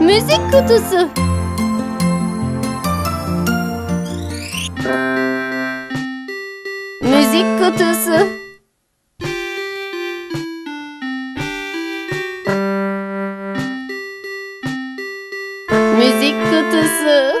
Müzik kutusu. Müzik kutusu. Müzik kutusu.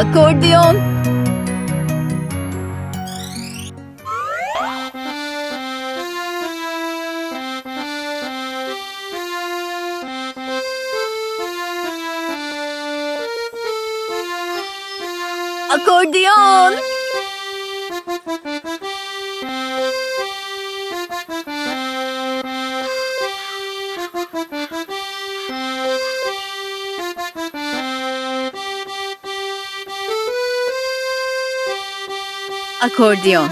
Akordeon. Akordeon. Akordeon.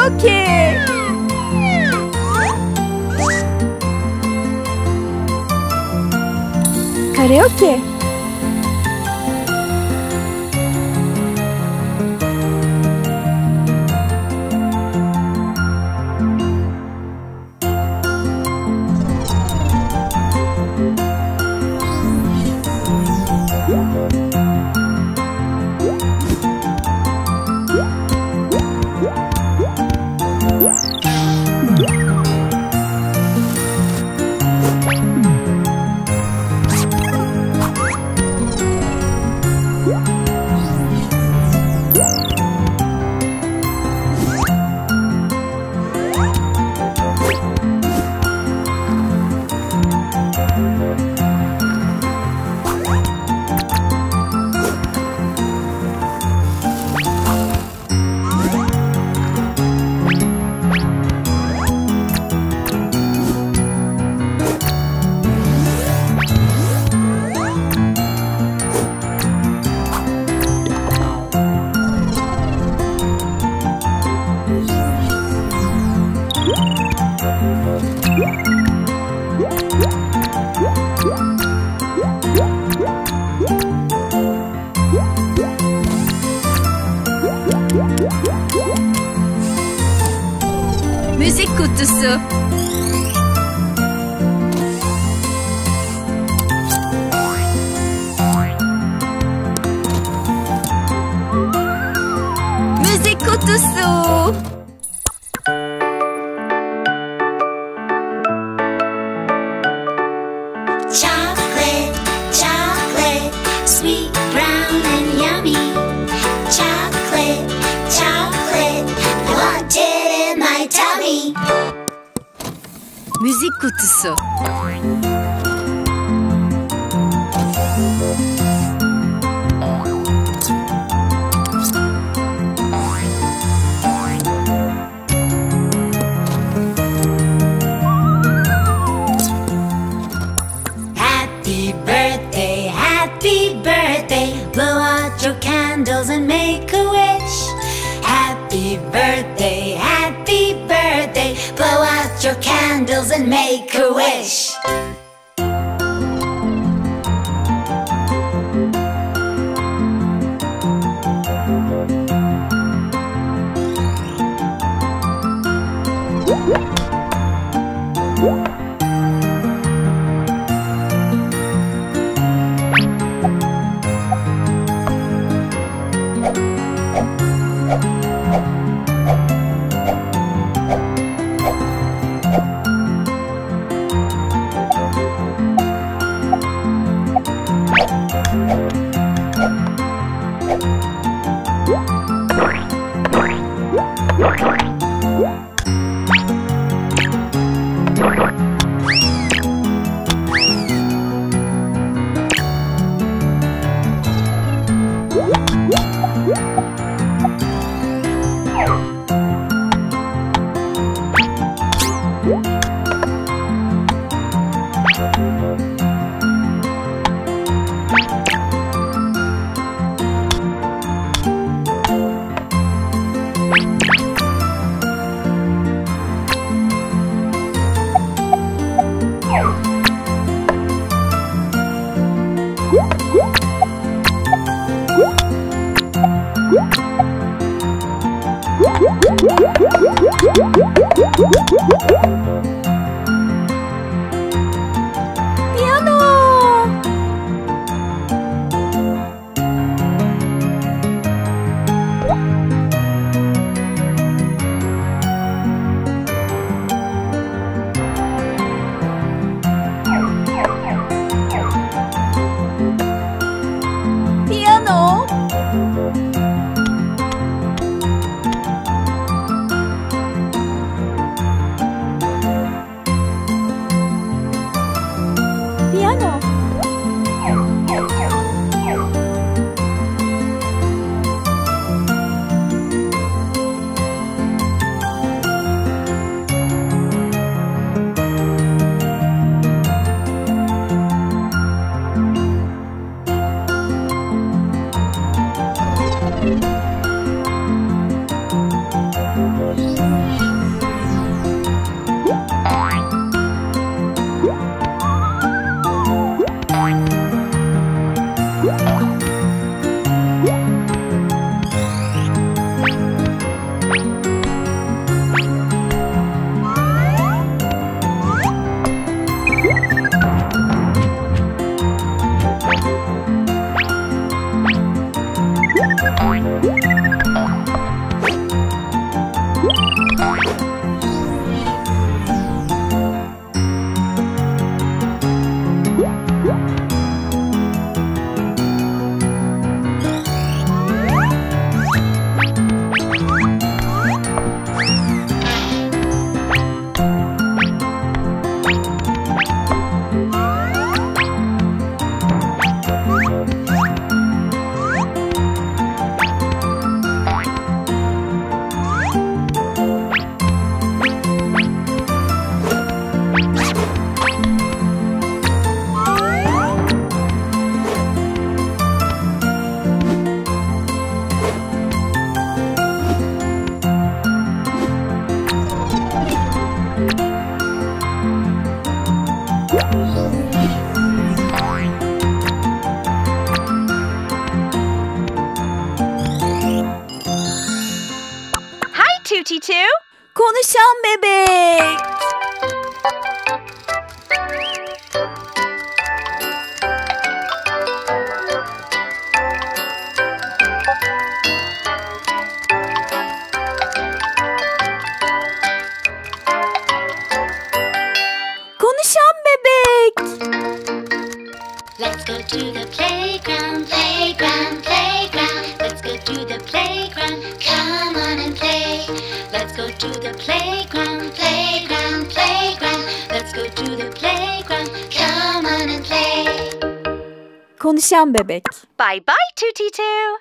cookie. Karaoke. Müzik kutusu. Müzik kutusu. Müzik kutusu. Happy birthday, happy birthday. Blow out your candles and make a wish. Happy birthday, happy birthday. Blow out your candles and make a wish. TuTiTu, konuşan bebek. Konuşan bebek. Let's go to the playground, playground, playground. Let's go to the playground. Come on and play. Let's go to the playground, playground, playground. Let's go to the playground. Come on and play. Konuşan bebek. Bye bye TuTiTu.